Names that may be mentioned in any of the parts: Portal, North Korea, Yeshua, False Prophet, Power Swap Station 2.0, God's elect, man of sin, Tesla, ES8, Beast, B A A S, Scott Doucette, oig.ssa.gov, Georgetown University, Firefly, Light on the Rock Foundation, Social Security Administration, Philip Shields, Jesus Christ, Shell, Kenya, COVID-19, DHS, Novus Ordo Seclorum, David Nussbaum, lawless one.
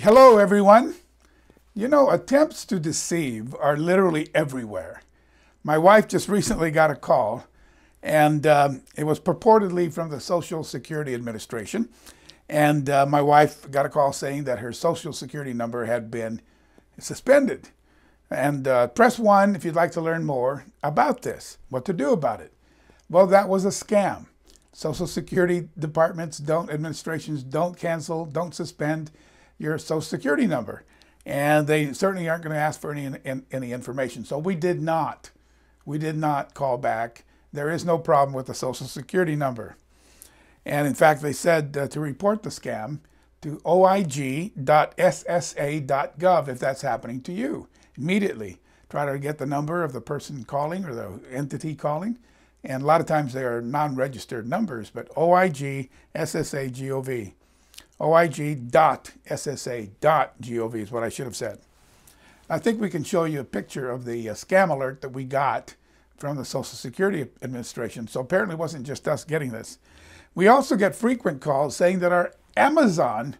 Hello, everyone. You know, attempts to deceive are literally everywhere. My wife just recently got a call, and it was purportedly from the Social Security Administration. And my wife got a call saying that her Social Security number had been suspended. And press 1 if you'd like to learn more about this, what to do about it. Well, that was a scam. Social Security departments don't, administrations don't cancel, don't suspend your Social Security number. And they certainly aren't going to ask for any information. So we did not call back. There is no problem with the Social Security number. And in fact, they said to report the scam to oig.ssa.gov if that's happening to you. Immediately try to get the number of the person calling or the entity calling. And a lot of times they are non-registered numbers, but oig.ssa.gov. oig.ssa.gov is what I should have said. I think we can show you a picture of the scam alert that we got from the Social Security Administration. So apparently it wasn't just us getting this. We also get frequent calls saying that our Amazon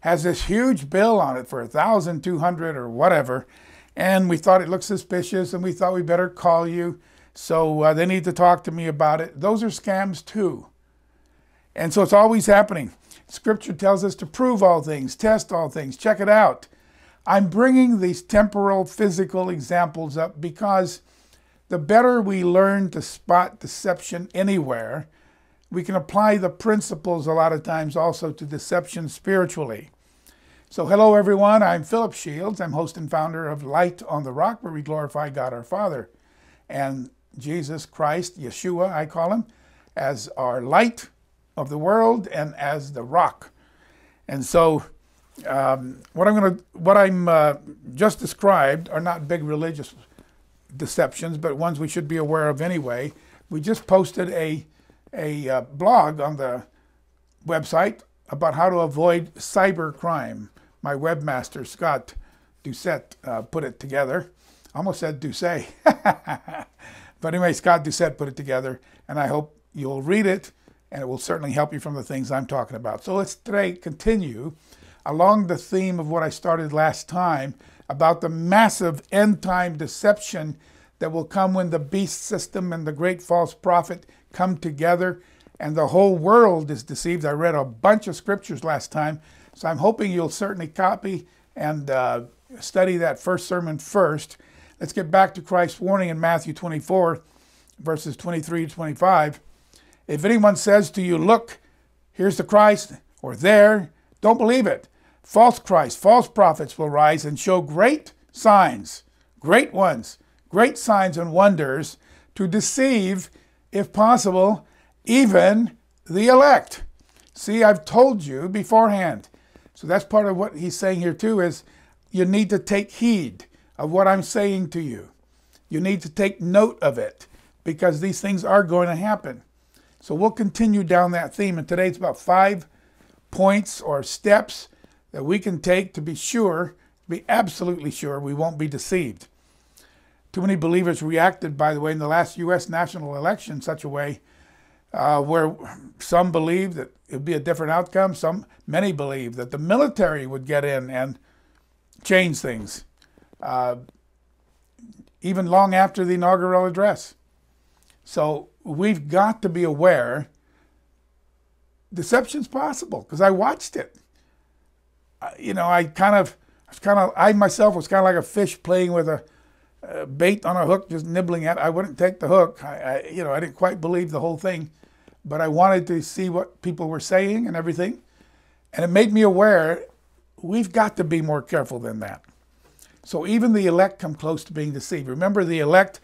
has this huge bill on it for $1,200 or whatever, and we thought it looked suspicious and we thought we better call you. So they need to talk to me about it. Those are scams too. And so it's always happening. Scripture tells us to prove all things, test all things, check it out. I'm bringing these temporal, physical examples up because the better we learn to spot deception anywhere, we can apply the principles a lot of times also to deception spiritually. So hello everyone, I'm Philip Shields. I'm host and founder of Light on the Rock, where we glorify God our Father and Jesus Christ, Yeshua I call him, as our light of the world and as the rock. And so what I'm just described are not big religious deceptions, but ones we should be aware of anyway. We just posted a blog on the website about how to avoid cyber crime. My webmaster, Scott Doucette, put it together. I almost said Doucette. But anyway, Scott Doucette put it together, and I hope you'll read it, and it will certainly help you from the things I'm talking about. So let's today continue along the theme of what I started last time about the massive end-time deception that will come when the beast system and the great false prophet come together and the whole world is deceived. I read a bunch of scriptures last time, so I'm hoping you'll certainly copy and study that first sermon first. Let's get back to Christ's warning in Matthew 24, verses 23 to 25. If anyone says to you, look, here's the Christ, or there, don't believe it. False Christ, false prophets will rise and show great ones, great signs and wonders to deceive, if possible, even the elect. See, I've told you beforehand. So that's part of what he's saying here too, is you need to take heed of what I'm saying to you. You need to take note of it because these things are going to happen. So we'll continue down that theme, and today it's about 5 points or steps that we can take to be sure, be absolutely sure we won't be deceived. Too many believers reacted, by the way, in the last U.S. national election such a way where some believed that it would be a different outcome. Many believed that the military would get in and change things, even long after the inaugural address. So we've got to be aware deception's possible because I watched it. You know, I myself was kind of like a fish playing with a bait on a hook, just nibbling at it. I wouldn't take the hook. I didn't quite believe the whole thing, but I wanted to see what people were saying and everything. And it made me aware we've got to be more careful than that. So even the elect come close to being deceived. Remember, the elect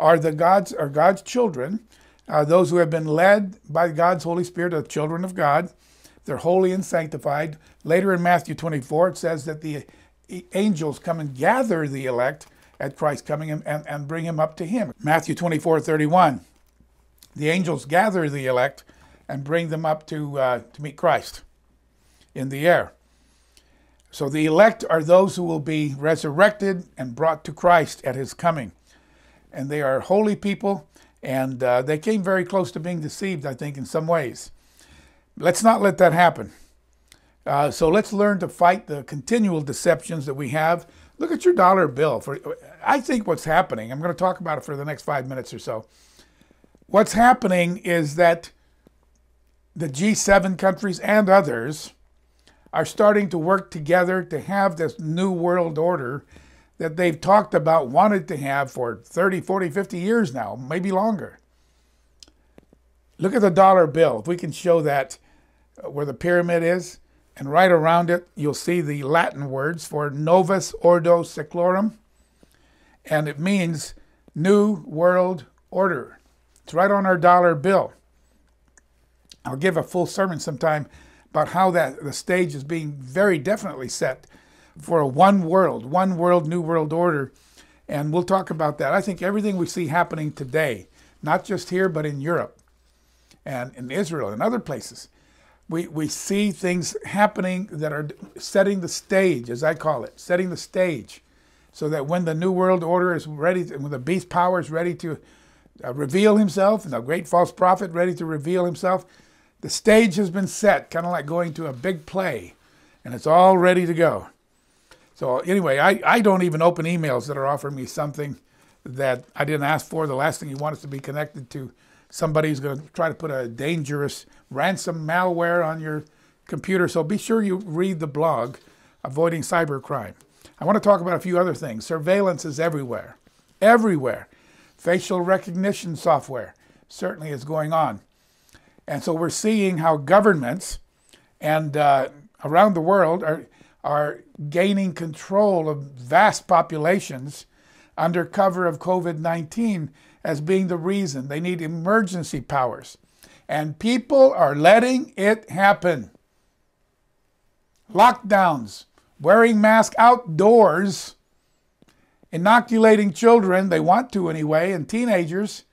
are God's children, those who have been led by God's Holy Spirit, are children of God. They're holy and sanctified. Later in Matthew 24, it says that the angels come and gather the elect at Christ's coming and bring him up to him. Matthew 24:31, the angels gather the elect and bring them up to meet Christ in the air. So the elect are those who will be resurrected and brought to Christ at his coming. And they are holy people, and they came very close to being deceived, I think, in some ways. Let's not let that happen. So let's learn to fight the continual deceptions that we have. Look at your dollar bill. I think what's happening, I'm going to talk about it for the next 5 minutes or so. What's happening is that the G7 countries and others are starting to work together to have this new world order that they've talked about, wanted to have for 30, 40, 50 years now, maybe longer. Look at the dollar bill. If we can show that where the pyramid is, and right around it, you'll see the Latin words for Novus Ordo Seclorum, and it means New World Order. It's right on our dollar bill. I'll give a full sermon sometime about how that the stage is being very definitely set for a one world, new world order, and we'll talk about that. I think everything we see happening today, not just here, but in Europe and in Israel and other places, we see things happening that are setting the stage, as I call it, setting the stage, so that when the new world order is ready, when the beast power is ready to reveal himself, and the great false prophet ready to reveal himself, the stage has been set, kind of like going to a big play, and it's all ready to go. So anyway, I don't even open emails that are offering me something that I didn't ask for. The last thing you want is to be connected to somebody who's going to try to put a dangerous ransom malware on your computer. So be sure you read the blog, Avoiding Cybercrime. I want to talk about a few other things. Surveillance is everywhere, everywhere. Facial recognition software certainly is going on. And so we're seeing how governments and around the world are gaining control of vast populations under cover of COVID-19 as being the reason. They need emergency powers. And people are letting it happen. Lockdowns, wearing masks outdoors, inoculating children, they want to anyway, and teenagers.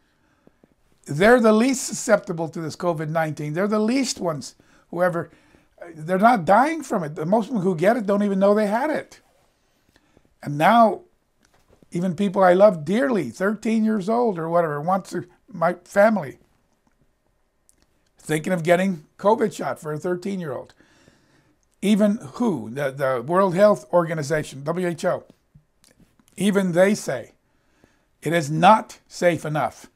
They're the least susceptible to this COVID-19. They're the least ones, whoever, they're not dying from it. Most of them who get it don't even know they had it. And now, even people I love dearly, 13 years old or whatever, my family, thinking of getting COVID shot for a 13-year-old. Even WHO, the World Health Organization, WHO, even they say it is not safe enough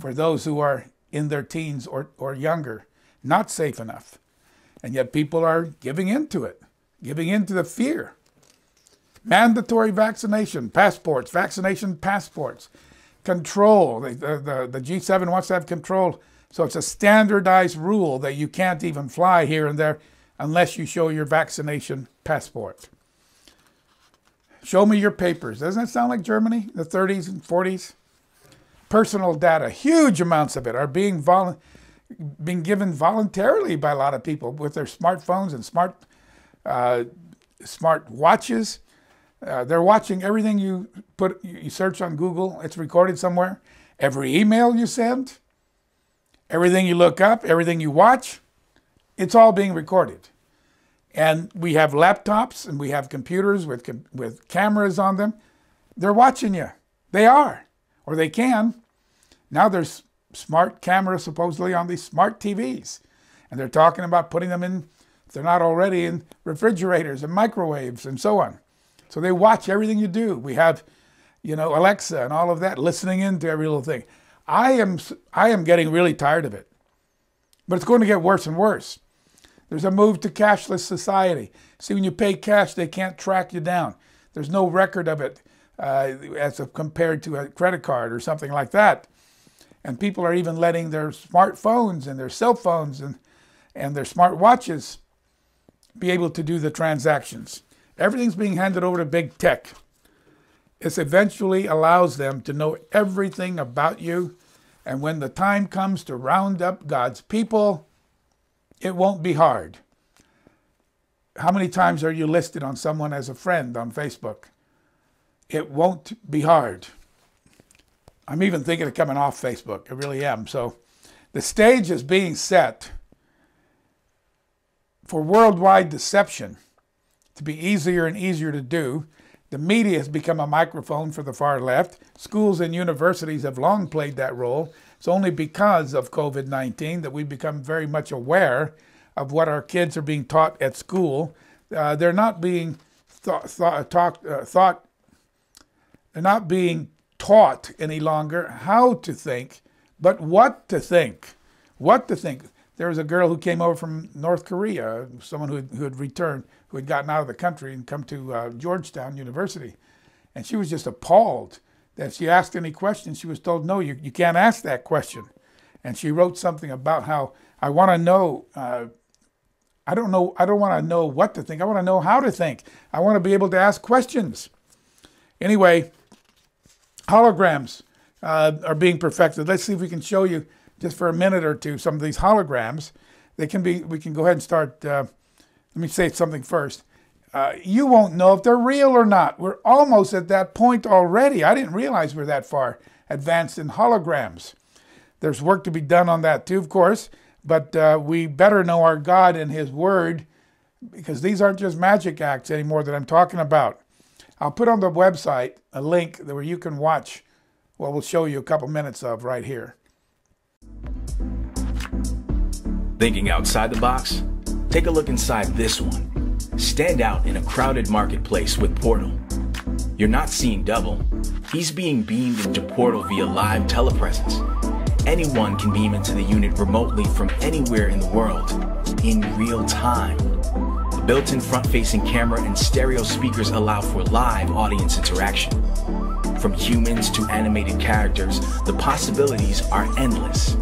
for those who are in their teens or younger. Not safe enough. And yet people are giving in to it, giving in to the fear. Mandatory vaccination passports, vaccination passports, control. The G7 wants to have control, so it's a standardized rule that you can't even fly here and there unless you show your vaccination passport. Show me your papers. Doesn't that sound like Germany, the 30s and 40s? Personal data, huge amounts of it, are being given voluntarily by a lot of people with their smartphones and smart watches. They're watching everything you search on Google. It's recorded somewhere. Every email you send, everything you look up, everything you watch, it's all being recorded. And we have laptops and we have computers with cameras on them. They're watching you. They are, or they can. Now there's smart cameras supposedly on these smart TVs. And they're talking about putting them in, if they're not already, in refrigerators and microwaves and so on. So they watch everything you do. We have, you know, Alexa and all of that, listening in to every little thing. I am getting really tired of it. But it's going to get worse and worse. There's a move to cashless society. See, when you pay cash, they can't track you down. There's no record of it as compared to a credit card or something like that. And people are even letting their smartphones and their cell phones and their smart watches be able to do the transactions. Everything's being handed over to big tech. This eventually allows them to know everything about you. And when the time comes to round up God's people, it won't be hard. How many times are you listed on someone as a friend on Facebook? It won't be hard. I'm even thinking of coming off Facebook. I really am. So the stage is being set for worldwide deception to be easier and easier to do. The media has become a microphone for the far left. Schools and universities have long played that role. It's only because of COVID-19 that we've become very much aware of what our kids are being taught at school. They're not being taught any longer how to think, but what to think. What to think. There was a girl who came over from North Korea, someone who had returned, who had gotten out of the country and come to Georgetown University. And she was just appalled that if she asked any questions, she was told, no, you can't ask that question. And she wrote something about how, I want to know, I don't want to know what to think. I want to know how to think. I want to be able to ask questions. Anyway, holograms are being perfected. Let's see if we can show you just for a minute or two some of these holograms. They can be, we can go ahead and start, let me say something first. You won't know if they're real or not. We're almost at that point already. I didn't realize we're that far advanced in holograms. There's work to be done on that too, of course, but we better know our God and His Word, because these aren't just magic acts anymore that I'm talking about. I'll put on the website a link where you can watch what we'll show you a couple minutes of right here. Thinking outside the box? Take a look inside this one. Stand out in a crowded marketplace with Portal. You're not seeing double. He's being beamed into Portal via live telepresence. Anyone can beam into the unit remotely from anywhere in the world, in real time. The built-in front-facing camera and stereo speakers allow for live audience interaction. From humans to animated characters, the possibilities are endless.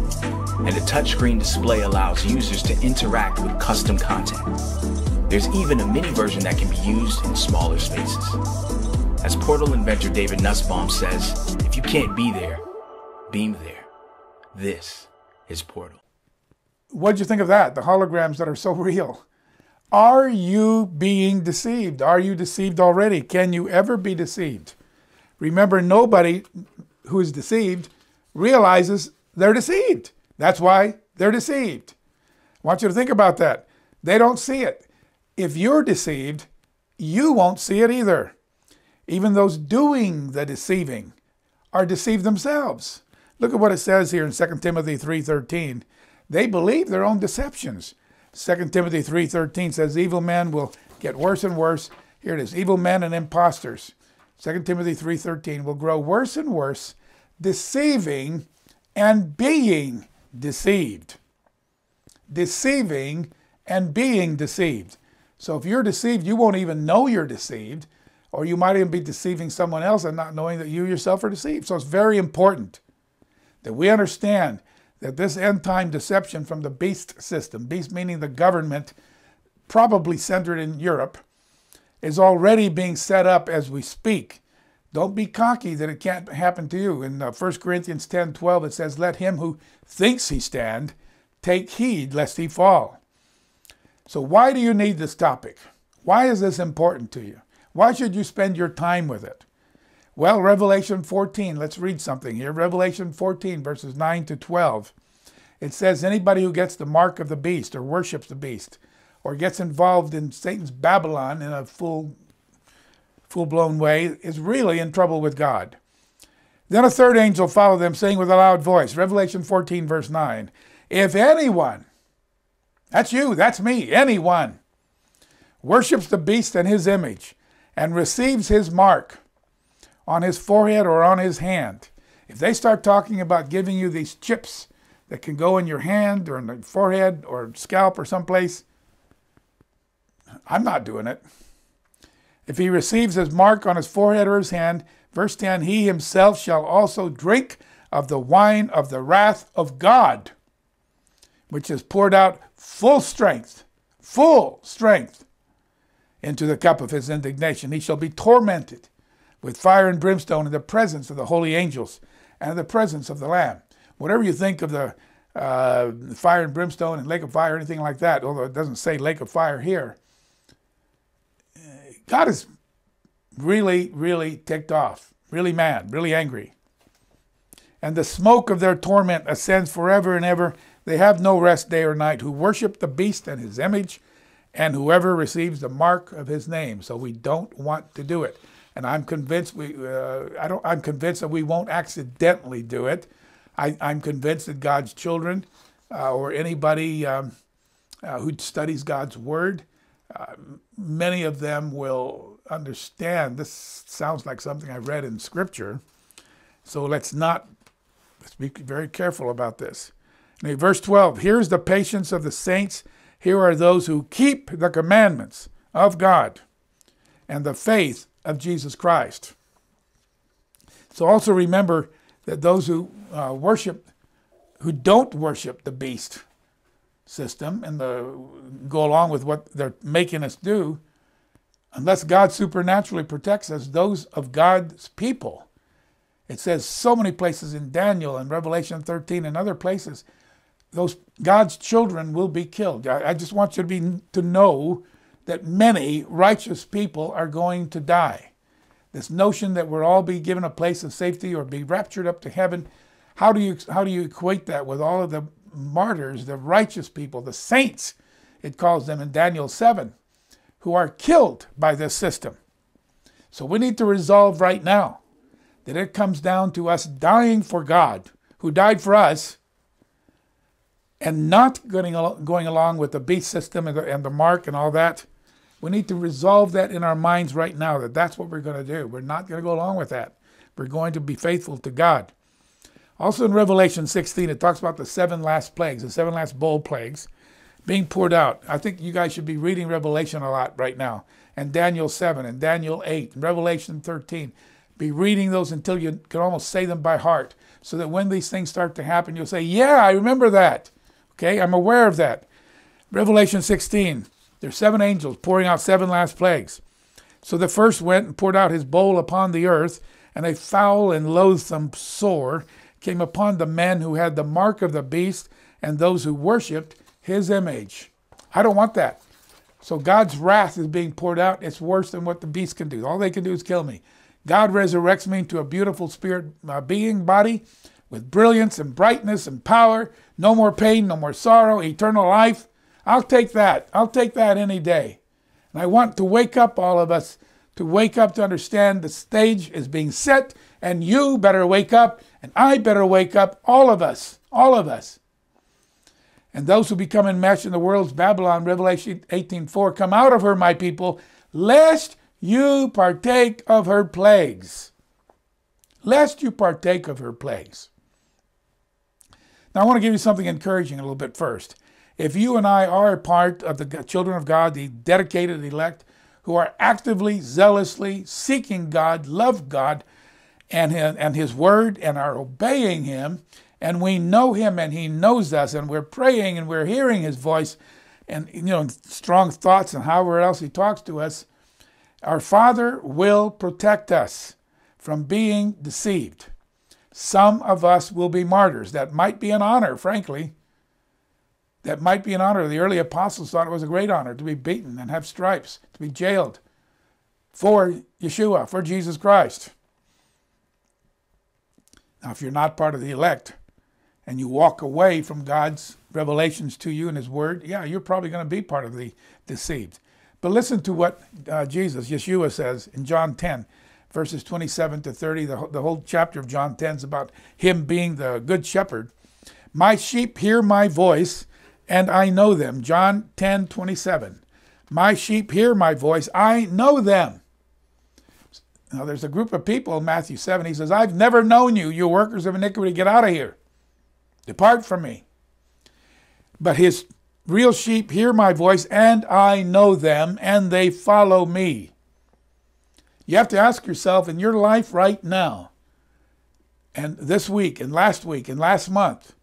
And a touchscreen display allows users to interact with custom content. There's even a mini version that can be used in smaller spaces. As Portal inventor David Nussbaum says, if you can't be there, beam there. This is Portal. What'd you think of that? The holograms that are so real. Are you being deceived? Are you deceived already? Can you ever be deceived? Remember, nobody who is deceived realizes they're deceived. That's why they're deceived. I want you to think about that. They don't see it. If you're deceived, you won't see it either. Even those doing the deceiving are deceived themselves. Look at what it says here in 2 Timothy 3:13. They believe their own deceptions. 2 Timothy 3:13 says evil men will get worse and worse. Here it is, evil men and imposters. 2 Timothy 3:13 will grow worse and worse, deceiving and being deceived. Deceiving and being deceived. So if you're deceived, you won't even know you're deceived, or you might even be deceiving someone else and not knowing that you yourself are deceived. So it's very important that we understand that this end-time deception from the beast system, beast meaning the government, probably centered in Europe, is already being set up as we speak. Don't be cocky that it can't happen to you. In 1 Corinthians 10:12, it says, let him who thinks he stand take heed lest he fall. So why do you need this topic? Why is this important to you? Why should you spend your time with it? Well, Revelation 14, let's read something here. Revelation 14, verses 9 to 12. It says, anybody who gets the mark of the beast or worships the beast or gets involved in Satan's Babylon in a full-blown way is really in trouble with God. Then a third angel followed them, saying with a loud voice, Revelation 14, verse 9, if anyone... that's you, that's me, anyone worships the beast and his image and receives his mark on his forehead or on his hand. If they start talking about giving you these chips that can go in your hand or in the forehead or scalp or someplace, I'm not doing it. If he receives his mark on his forehead or his hand, verse 10, he himself shall also drink of the wine of the wrath of God, which is poured out full strength into the cup of his indignation. He shall be tormented with fire and brimstone in the presence of the holy angels and in the presence of the Lamb. Whatever you think of the fire and brimstone and lake of fire, anything like that, although it doesn't say lake of fire here, God is really, really ticked off, really mad, really angry. And the smoke of their torment ascends forever and ever. They have no rest day or night, who worship the beast and his image, and whoever receives the mark of his name. So we don't want to do it, and I'm convinced I'm convinced that we won't accidentally do it. I'm convinced that God's children, or anybody who studies God's Word, many of them will understand this sounds like something I read in Scripture. So let's be very careful about this. In verse 12, here's the patience of the saints. Here are those who keep the commandments of God and the faith of Jesus Christ. So also remember that those who don't worship the beast system and go along with what they're making us do, unless God supernaturally protects us, those of God's people. It says so many places in Daniel and Revelation 13 and other places, those God's children will be killed. I just want you to know that many righteous people are going to die. This notion that we'll all be given a place of safety or be raptured up to heaven, how do you equate that with all of the martyrs, the righteous people, the saints, it calls them in Daniel 7, who are killed by this system? So we need to resolve right now that it comes down to us dying for God, who died for us, and not going along with the beast system and the mark and all that. We need to resolve that in our minds right now, that that's what we're going to do. We're not going to go along with that. We're going to be faithful to God. Also in Revelation 16, it talks about the seven last plagues, the seven last bowl plagues being poured out. I think you guys should be reading Revelation a lot right now, and Daniel 7, and Daniel 8, and Revelation 13. Be reading those until you can almost say them by heart, so that when these things start to happen, you'll say, yeah, I remember that. Okay, I'm aware of that. Revelation 16, there's seven angels pouring out seven last plagues. So the first went and poured out his bowl upon the earth, and a foul and loathsome sore came upon the men who had the mark of the beast and those who worshipped his image. I don't want that. So God's wrath is being poured out. It's worse than what the beast can do. All they can do is kill me. God resurrects me to a beautiful spirit being body with brilliance and brightness and power. No more pain, no more sorrow, eternal life. I'll take that. I'll take that any day. And I want to wake up, all of us, to wake up to understand the stage is being set, and you better wake up, and I better wake up, all of us, all of us. And those who become enmeshed in the world's Babylon, Revelation 18:4, come out of her, my people, lest you partake of her plagues. Lest you partake of her plagues. Now, I want to give you something encouraging a little bit first. If you and I are a part of the children of God, the dedicated elect, who are actively, zealously seeking God, love God and His Word, and are obeying Him, and we know Him and He knows us, and we're praying and we're hearing His voice, and strong thoughts and however else He talks to us, our Father will protect us from being deceived. Some of us will be martyrs. That might be an honor, frankly. That might be an honor. The early apostles thought it was a great honor to be beaten and have stripes, to be jailed for Yeshua, for Jesus Christ. Now, if you're not part of the elect and you walk away from God's revelations to you and His Word, yeah, you're probably going to be part of the deceived. But listen to what Yeshua says in John 10, verses 27 to 30. The whole chapter of John 10 is about Him being the good shepherd. My sheep hear my voice, and I know them. John 10, 27. My sheep hear my voice. I know them. Now, there's a group of people in Matthew 7. He says, I've never known you, you workers of iniquity. Get out of here. Depart from me. But His real sheep hear my voice, and I know them, and they follow me. You have to ask yourself in your life right now, and this week, and last month,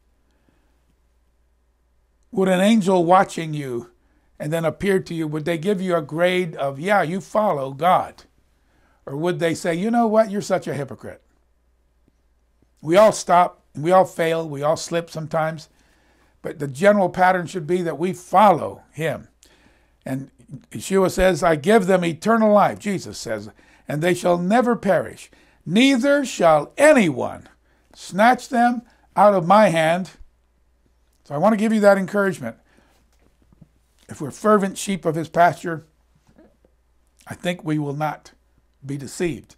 would an angel watching you and then appear to you, would they give you a grade of, yeah, you follow God? Or would they say, you know what, you're such a hypocrite? We all stop, we all fail, we all slip sometimes, but the general pattern should be that we follow Him. And Yeshua says, I give them eternal life, Jesus says, and they shall never perish. Neither shall anyone snatch them out of my hand. So I want to give you that encouragement. If we're fervent sheep of His pasture, I think we will not be deceived.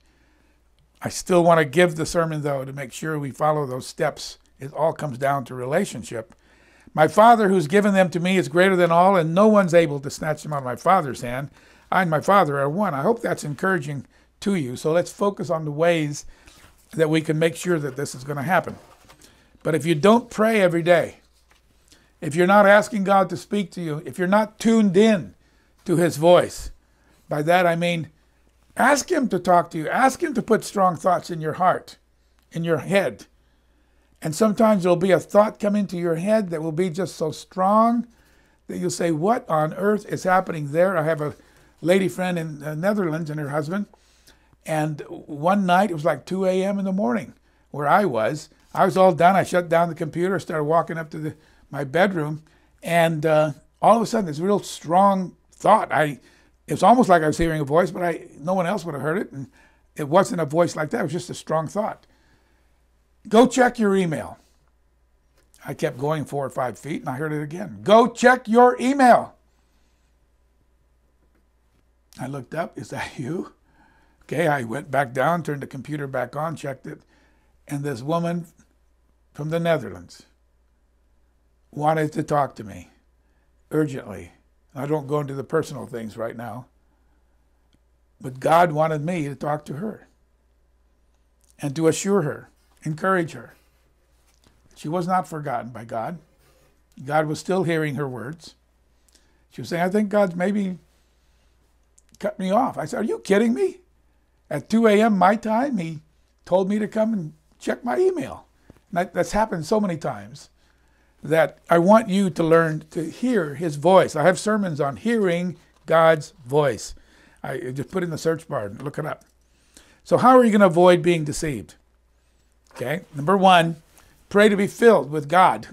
I still want to give the sermon, though, to make sure we follow those steps. It all comes down to relationship. My Father who's given them to me is greater than all, and no one's able to snatch them out of my Father's hand. I and my Father are one. I hope that's encouraging to you. So let's focus on the ways that we can make sure that this is going to happen. But if you don't pray every day, if you're not asking God to speak to you, if you're not tuned in to His voice, by that I mean ask Him to talk to you. Ask Him to put strong thoughts in your heart, in your head. And sometimes there'll be a thought come into your head that will be just so strong that you'll say, what on earth is happening there? I have a lady friend in the Netherlands and her husband. And one night, it was like 2 a.m. in the morning where I was all done. I shut down the computer, started walking up to my bedroom. And all of a sudden, this real strong thought. It's almost like I was hearing a voice, but no one else would have heard it. And it wasn't a voice like that. It was just a strong thought. Go check your email. I kept going 4 or 5 feet, and I heard it again. Go check your email. I looked up. Is that you? Okay, I went back down, turned the computer back on, checked it, and this woman from the Netherlands wanted to talk to me urgently. I don't go into the personal things right now, but God wanted me to talk to her and to assure her, encourage her. She was not forgotten by God. God was still hearing her words. She was saying, I think God's maybe cut me off. I said, are you kidding me? At 2 a.m. my time, He told me to come and check my email. And that's happened so many times that I want you to learn to hear His voice. I have sermons on hearing God's voice. I just put in the search bar and look it up. So how are you going to avoid being deceived? Okay, number one, pray to be filled with God.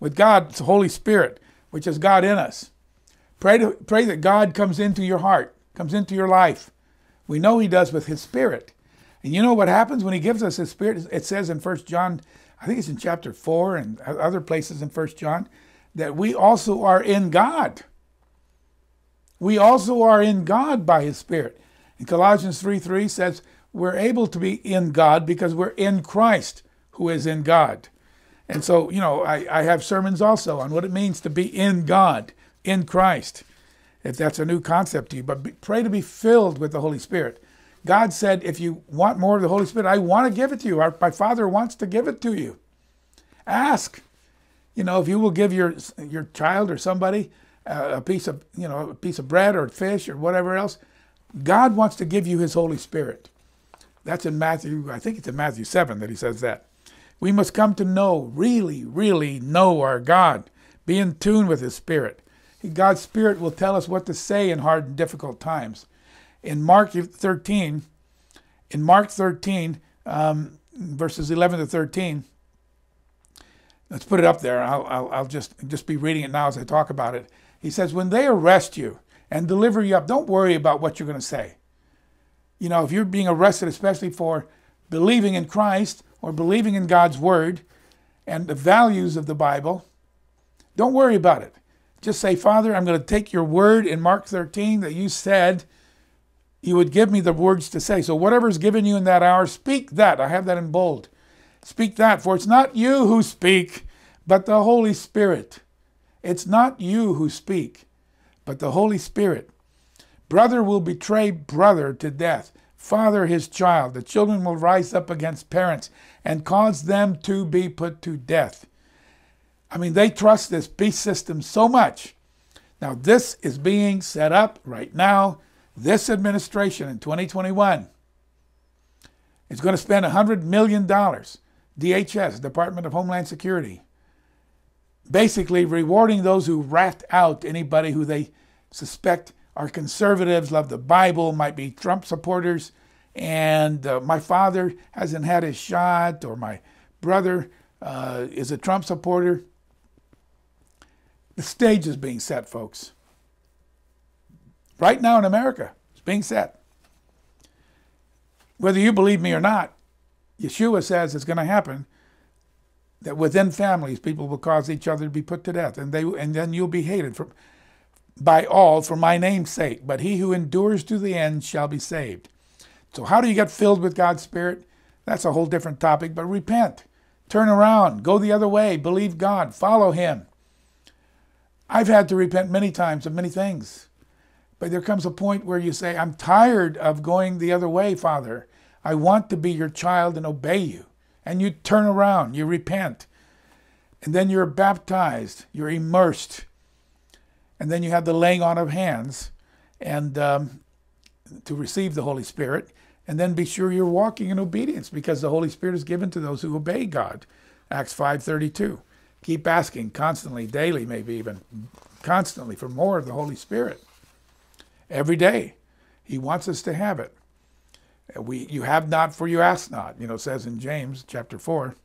With God's Holy Spirit, which is God in us. Pray that God comes into your heart, comes into your life. We know He does with His Spirit. And you know what happens when He gives us His Spirit? It says in 1 John, I think it's in chapter 4 and other places in 1 John, that we also are in God. We also are in God by His Spirit. And Colossians 3:3 says we're able to be in God because we're in Christ who is in God. And so, you know, I have sermons also on what it means to be in God, in Christ. If that's a new concept to you, but pray to be filled with the Holy Spirit. God said, if you want more of the Holy Spirit, I want to give it to you. My Father wants to give it to you. Ask. You know, if you will give your child or somebody a piece of bread or fish or whatever else, God wants to give you His Holy Spirit. That's in Matthew, I think it's in Matthew 7 that He says that. We must come to know, really, really know our God. Be in tune with His Spirit. God's Spirit will tell us what to say in hard and difficult times. In Mark 13, verses 11 to 13, let's put it up there. I'll just be reading it now as I talk about it. He says, when they arrest you and deliver you up, don't worry about what you're going to say. You know, if you're being arrested, especially for believing in Christ or believing in God's Word and the values of the Bible, don't worry about it. Just say, Father, I'm going to take your word in Mark 13 that you said you would give me the words to say. So whatever's given you in that hour, speak that. I have that in bold. Speak that, for it's not you who speak, but the Holy Spirit. It's not you who speak, but the Holy Spirit. Brother will betray brother to death, father his child. The children will rise up against parents and cause them to be put to death. I mean, they trust this beast system so much. Now, this is being set up right now. This administration in 2021 is going to spend $100 million, DHS, Department of Homeland Security, basically rewarding those who rat out anybody who they suspect are conservatives, love the Bible, might be Trump supporters, and my father hasn't had his shot, or my brother is a Trump supporter. The stage is being set, folks. Right now in America, it's being set. Whether you believe me or not, Yeshua says it's going to happen, that within families people will cause each other to be put to death, and then you'll be hated by all for my name's sake. But he who endures to the end shall be saved. So how do you get filled with God's Spirit? That's a whole different topic, but repent. Turn around. Go the other way. Believe God. Follow Him. I've had to repent many times of many things. But there comes a point where you say, I'm tired of going the other way, Father. I want to be your child and obey you. And you turn around. You repent. And then you're baptized. You're immersed. And then you have the laying on of hands and to receive the Holy Spirit. And then be sure you're walking in obedience, because the Holy Spirit is given to those who obey God. Acts 5:32. Keep asking constantly, daily, maybe even constantly, for more of the Holy Spirit. Every day. He wants us to have it. You have not, for you ask not, it says in James chapter 4.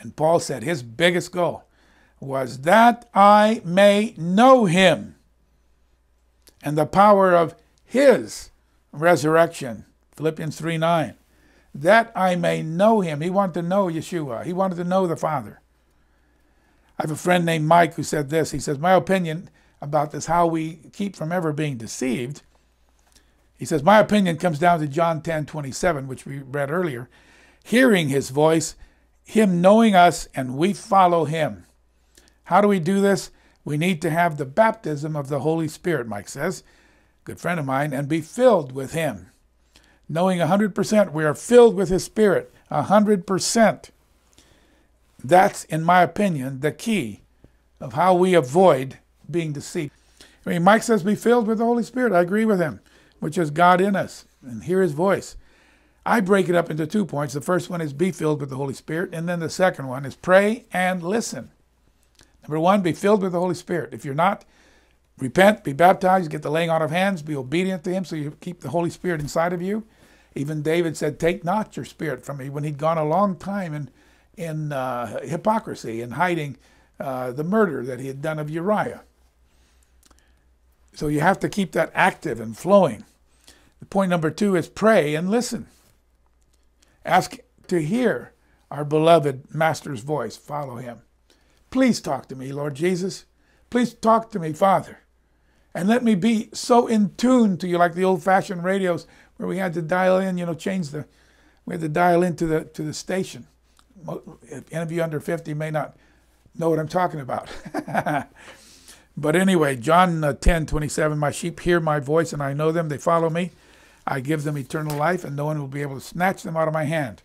And Paul said his biggest goal was that I may know Him and the power of His resurrection, Philippians 3:9, that I may know Him. He wanted to know Yeshua. He wanted to know the Father. I have a friend named Mike who said this. He says, my opinion about this, how we keep from ever being deceived. He says, my opinion comes down to John 10:27, which we read earlier. Hearing His voice, Him knowing us, and we follow Him. How do we do this? We need to have the baptism of the Holy Spirit, Mike says, good friend of mine, and be filled with Him. Knowing 100%, we are filled with His Spirit, 100%. That's, in my opinion, the key of how we avoid being deceived. I mean, Mike says be filled with the Holy Spirit. I agree with him, which is God in us, and hear His voice. I break it up into 2 points. The first one is be filled with the Holy Spirit, and then the second one is pray and listen. Number one, be filled with the Holy Spirit. If you're not, repent, be baptized, get the laying on of hands, be obedient to Him so you keep the Holy Spirit inside of you. Even David said, take not your spirit from me, when he'd gone a long time in hypocrisy and hiding the murder that he had done of Uriah. So you have to keep that active and flowing. The point number 2 is pray and listen. Ask to hear our beloved Master's voice. Follow Him. Please talk to me, Lord Jesus. Please talk to me, Father. And let me be so in tune to you, like the old-fashioned radios where we had to dial in, we had to dial into the station. Any of you under 50 may not know what I'm talking about. But anyway, John 10:27, my sheep hear my voice and I know them, they follow me. I give them eternal life and no one will be able to snatch them out of my hand.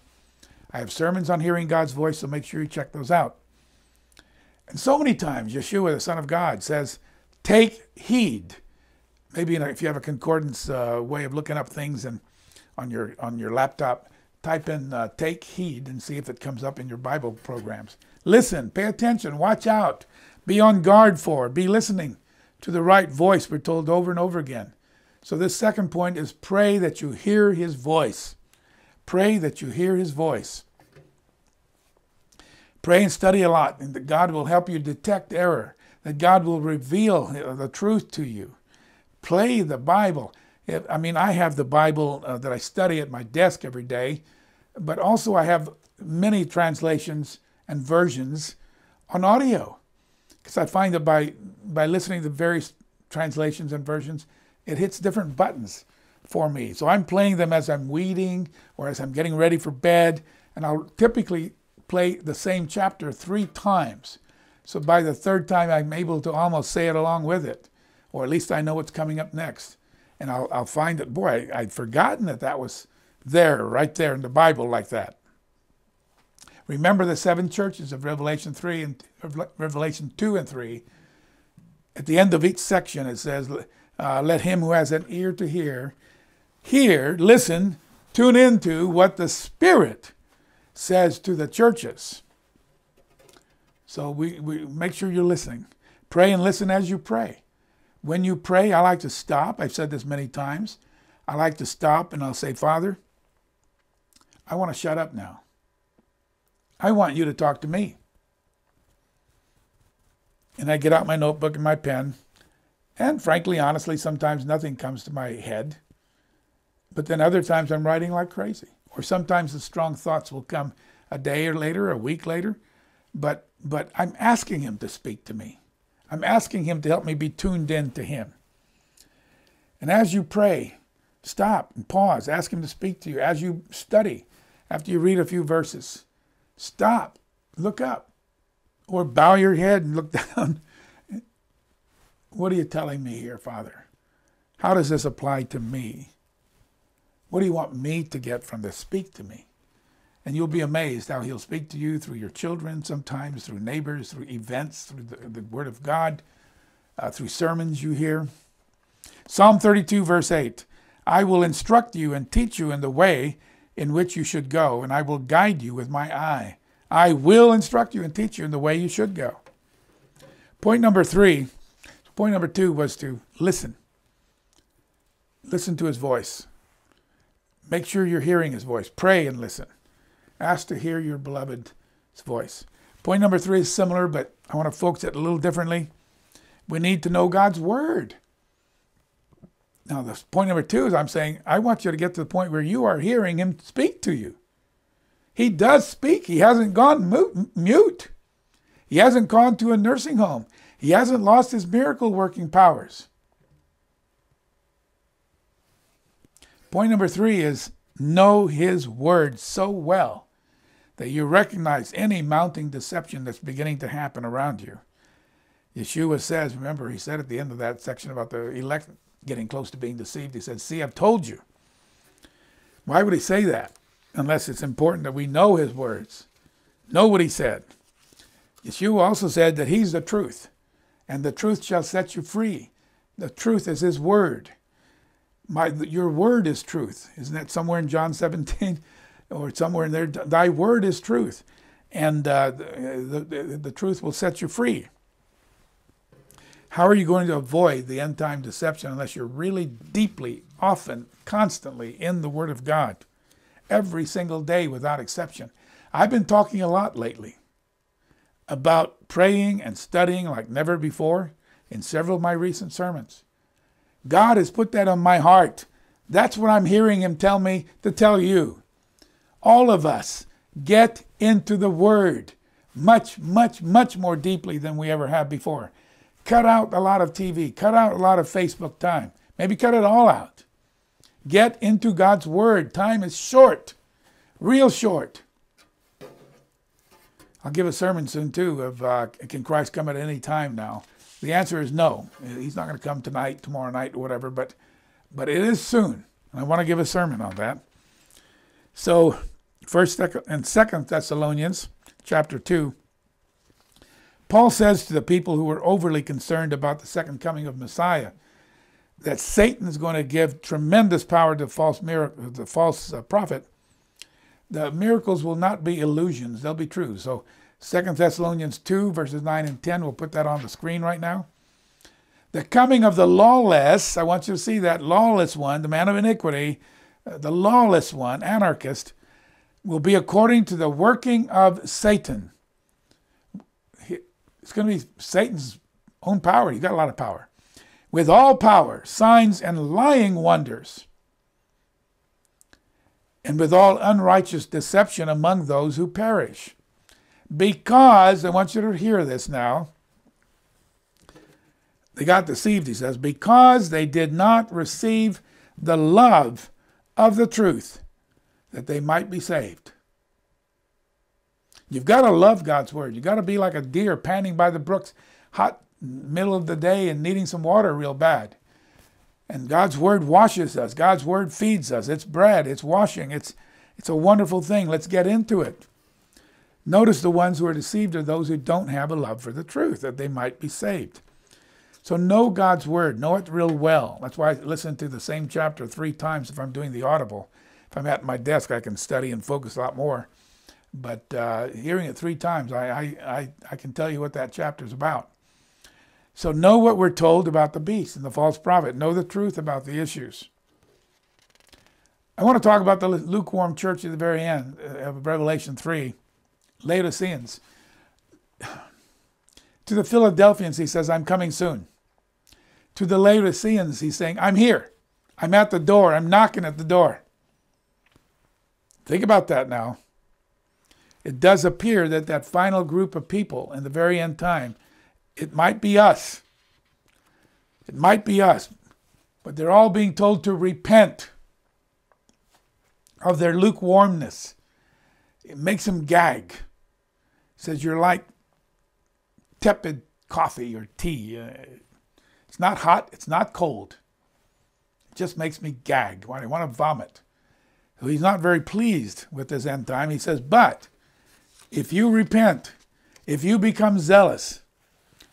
I have sermons on hearing God's voice, so make sure you check those out. And so many times, Yeshua, the Son of God, says, take heed. Maybe if you have a concordance way of looking up things and on your laptop, type in take heed and see if it comes up in your Bible programs. Listen, pay attention, watch out, be on guard for, be listening to the right voice, we're told over and over again. So this second point is pray that you hear His voice. Pray that you hear His voice. Pray and study a lot, and that God will help you detect error, that God will reveal the truth to you. Play the Bible. I mean, I have the Bible that I study at my desk every day, but also I have many translations and versions on audio, because I find that by listening to various translations and versions, it hits different buttons for me. So I'm playing them as I'm weeding or as I'm getting ready for bed, and I'll typically play the same chapter 3 times. So by the 3rd time, I'm able to almost say it along with it, or at least I know what's coming up next. And I'll find that, boy, I'd forgotten that was there, right there in the Bible like that. Remember the 7 churches of Revelation 3 and Revelation 2 and 3. At the end of each section, it says, let him who has an ear to hear, listen, tune into what the Spirit says to the churches. So we make sure you're listening. Pray and listen as you pray. When you pray, I like to stop. I've said this many times. I like to stop and I'll say, Father, I want to shut up now. I want you to talk to me. And I get out my notebook and my pen. And frankly, honestly, sometimes nothing comes to my head. But then other times I'm writing like crazy. Or sometimes the strong thoughts will come a day or later, a week later. But I'm asking Him to speak to me. I'm asking Him to help me be tuned in to Him. And as you pray, stop and pause. Ask Him to speak to you. As you study, after you read a few verses, Stop, look up, or bow your head and look down. What are you telling me here, Father? How does this apply to me? What do you want me to get from this? Speak to me. And you'll be amazed how he'll speak to you through your children, sometimes through neighbors, through events, through the Word of God, through sermons you hear. Psalm 32, verse 8, I will instruct you and teach you in the way in which you should go, and I will guide you with my eye. I will instruct you and teach you in the way you should go. Point number two was to listen. Listen to his voice. Make sure you're hearing his voice. Pray and listen. Ask to hear your beloved's voice. Point number three is similar, but I want to focus it a little differently. We need to know God's word. Now, this point number two is I'm saying, I want you to get to the point where you are hearing him speak to you. He does speak. He hasn't gone mute. He hasn't gone to a nursing home. He hasn't lost his miracle-working powers. Point number three is know his word so well that you recognize any mounting deception that's beginning to happen around you. Yeshua says, remember, he said at the end of that section about the elect getting close to being deceived, he said, see, I've told you. Why would he say that? Unless it's important that we know his words, know what he said. Yeshua also said that he's the truth, and the truth shall set you free. The truth is his word. Your word is truth. Isn't that somewhere in John 17 or somewhere in there? Thy word is truth, and the truth will set you free. How are you going to avoid the end-time deception unless you're really deeply, often, constantly in the Word of God? Every single day without exception. I've been talking a lot lately about praying and studying like never before in several of my recent sermons. God has put that on my heart. That's what I'm hearing him tell me to tell you. All of us get into the Word much, much, much more deeply than we ever have before. Cut out a lot of TV. Cut out a lot of Facebook time. Maybe cut it all out. Get into God's Word. Time is short, real short. I'll give a sermon soon, too, of can Christ come at any time now? The answer is no. He's not going to come tonight, tomorrow night, or whatever, but it is soon. And I want to give a sermon on that. So 1 and 2 Thessalonians chapter 2, Paul says to the people who were overly concerned about the second coming of Messiah that Satan is going to give tremendous power to the false prophet. The miracles will not be illusions. They'll be true. So 2 Thessalonians 2, verses 9 and 10, we'll put that on the screen right now. The coming of the lawless, I want you to see that, lawless one, the man of iniquity, the lawless one, anarchist, will be according to the working of Satan. It's going to be Satan's own power. He's got a lot of power. With all power, signs, and lying wonders, and with all unrighteous deception among those who perish. Because, I want you to hear this now, they got deceived, he says, because they did not receive the love of the truth that they might be saved. You've got to love God's word. You've got to be like a deer panting by the brooks, hot middle of the day and needing some water real bad. And God's word washes us. God's word feeds us. It's bread. It's washing. It's a wonderful thing. Let's get into it. Notice the ones who are deceived are those who don't have a love for the truth, that they might be saved. So know God's word. Know it real well. That's why I listen to the same chapter 3 times if I'm doing the audible. If I'm at my desk, I can study and focus a lot more. But hearing it 3 times, I can tell you what that chapter is about. So know what we're told about the beast and the false prophet. Know the truth about the issues. I want to talk about the lukewarm church at the very end of Revelation 3, Laodiceans. To the Philadelphians, he says, I'm coming soon. To the Laodiceans, he's saying, I'm here. I'm at the door. I'm knocking at the door. Think about that now. It does appear that that final group of people in the very end time, it might be us. It might be us. But they're all being told to repent of their lukewarmness It makes them gag. Says you're like tepid coffee or tea. It's not hot, it's not cold. It just makes me gag. I want to vomit. So he's not very pleased with this end time. He says, but if you repent, if you become zealous,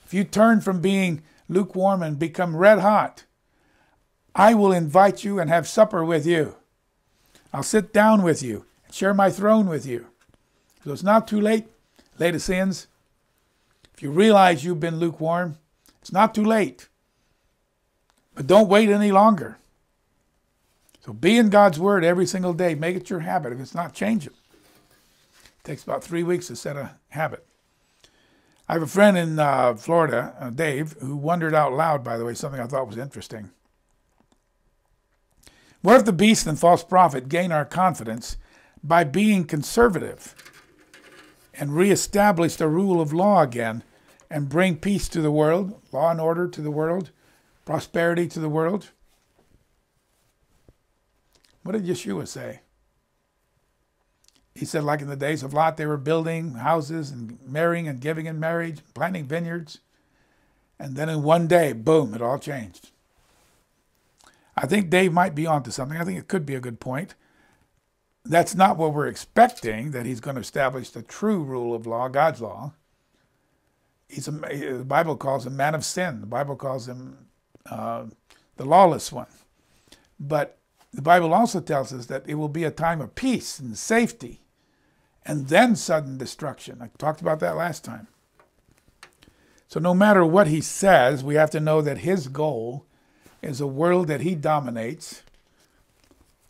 if you turn from being lukewarm and become red hot, I will invite you and have supper with you. I'll sit down with you and share my throne with you. So it's not too late. Lay to sins. If you realize you've been lukewarm, it's not too late. But don't wait any longer. So be in God's Word every single day. Make it your habit. If it's not, change it. It takes about 3 weeks to set a habit. I have a friend in Florida, Dave, who wondered out loud, by the way, something I thought was interesting. What if the beast and false prophet gain our confidence by being conservative and reestablish the rule of law again and bring peace to the world, law and order to the world, prosperity to the world? What did Yeshua say? He said, like in the days of Lot, they were building houses and marrying and giving in marriage, planting vineyards. And then in one day, boom, it all changed. I think Dave might be onto something. I think it could be a good point. That's not what we're expecting, that he's going to establish the true rule of law, God's law. The Bible calls him man of sin. The Bible calls him the lawless one. But the Bible also tells us that it will be a time of peace and safety and then sudden destruction. I talked about that last time. So no matter what he says, we have to know that his goal is a world that he dominates,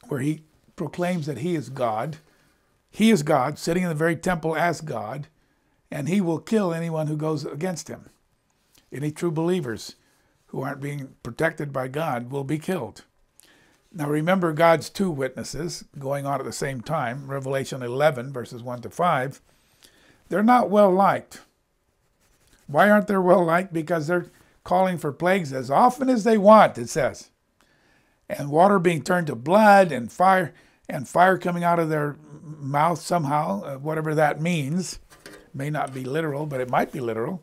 where he proclaims that he is God. He is God, sitting in the very temple as God, and he will kill anyone who goes against him. Any true believers who aren't being protected by God will be killed. Now remember God's two witnesses going on at the same time, Revelation 11, verses 1 to 5. They're not well liked. Why aren't they well liked? Because they're calling for plagues as often as they want, it says. And water being turned to blood and fire coming out of their mouth somehow, whatever that means. May not be literal, but it might be literal.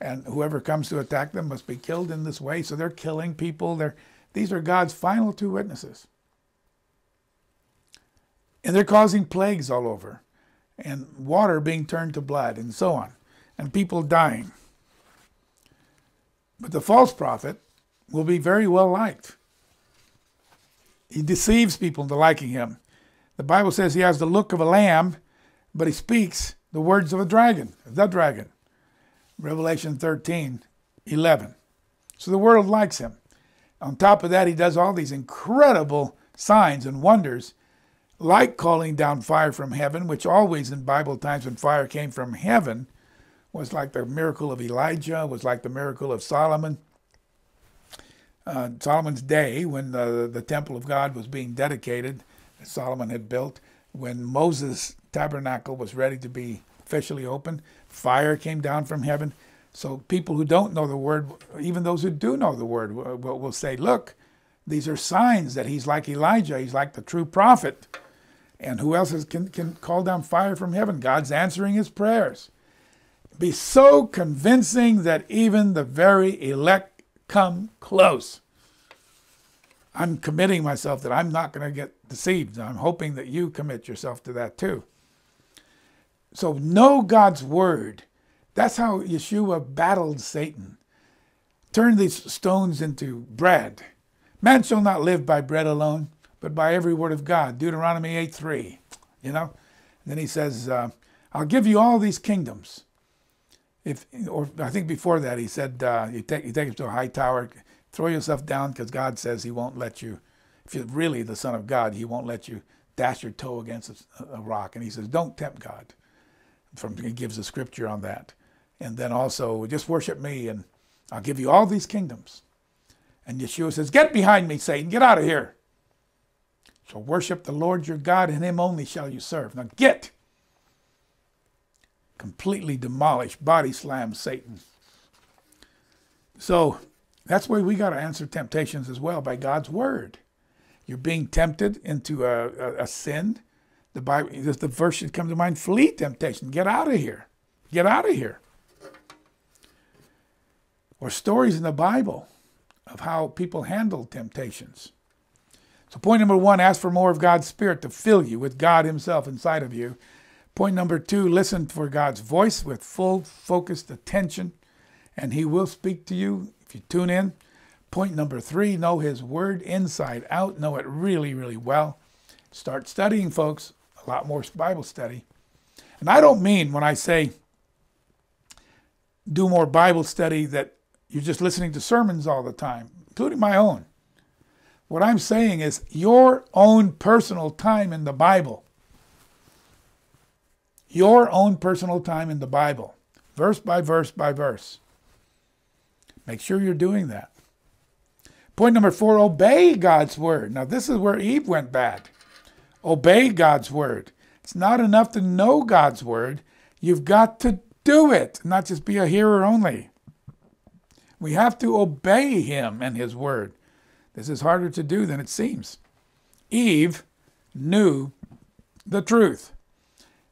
And whoever comes to attack them must be killed in this way. So they're killing people. These are God's final two witnesses. And they're causing plagues all over. And water being turned to blood and so on. And people dying. But the false prophet will be very well liked. He deceives people into liking him. The Bible says he has the look of a lamb, but he speaks the words of a dragon, the dragon. Revelation 13:11. So the world likes him. On top of that, he does all these incredible signs and wonders, like calling down fire from heaven, which always in Bible times when fire came from heaven was like the miracle of Elijah, was like the miracle of Solomon. Solomon's day, when the temple of God was being dedicated, that Solomon had built, when Moses' tabernacle was ready to be officially opened, fire came down from heaven. So people who don't know the word, even those who do know the word, will say, look, these are signs that he's like Elijah. He's like the true prophet. And who else can call down fire from heaven? God's answering his prayers. Be so convincing that even the very elect come close. I'm committing myself that I'm not going to get deceived. I'm hoping that you commit yourself to that too. So know God's word. That's how Yeshua battled Satan. Turn these stones into bread. Man shall not live by bread alone, but by every word of God. Deuteronomy 8:3. You know? And then he says, I'll give you all these kingdoms. Or I think before that he said, you take him to a high tower, throw yourself down, because God says he won't let you. If you're really the Son of God, he won't let you dash your toe against a rock. And he says, don't tempt God. He gives a scripture on that. And then also, just worship me and I'll give you all these kingdoms. And Yeshua says, get behind me, Satan, get out of here. So worship the Lord your God, and him only shall you serve. Now get. Completely demolish, body slam Satan. So that's why we got to answer temptations as well, by God's word. You're being tempted into a sin. The Bible, the verse that comes to mind, flee temptation. Get out of here. Get out of here. Or stories in the Bible of how people handled temptations. So point number one, ask for more of God's Spirit to fill you with God himself inside of you. Point number two, listen for God's voice with full focused attention, and he will speak to you if you tune in. Point number three, know his word inside out. Know it really, really well. Start studying, folks. A lot more Bible study. And I don't mean when I say do more Bible study that you're just listening to sermons all the time, including my own. What I'm saying is your own personal time in the Bible. Your own personal time in the Bible. Verse by verse by verse. Make sure you're doing that. Point number four, obey God's word. Now this is where Eve went bad. Obey God's word. It's not enough to know God's word. You've got to do it, not just be a hearer only. We have to obey him and his word. This is harder to do than it seems. Eve knew the truth.